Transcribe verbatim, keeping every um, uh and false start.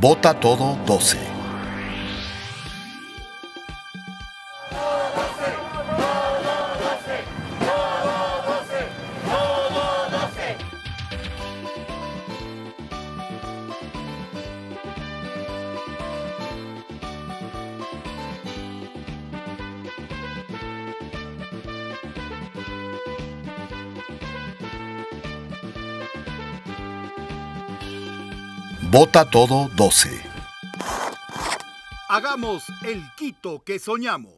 Vota todo doce. Vota todo doce. Hagamos el Quito que soñamos.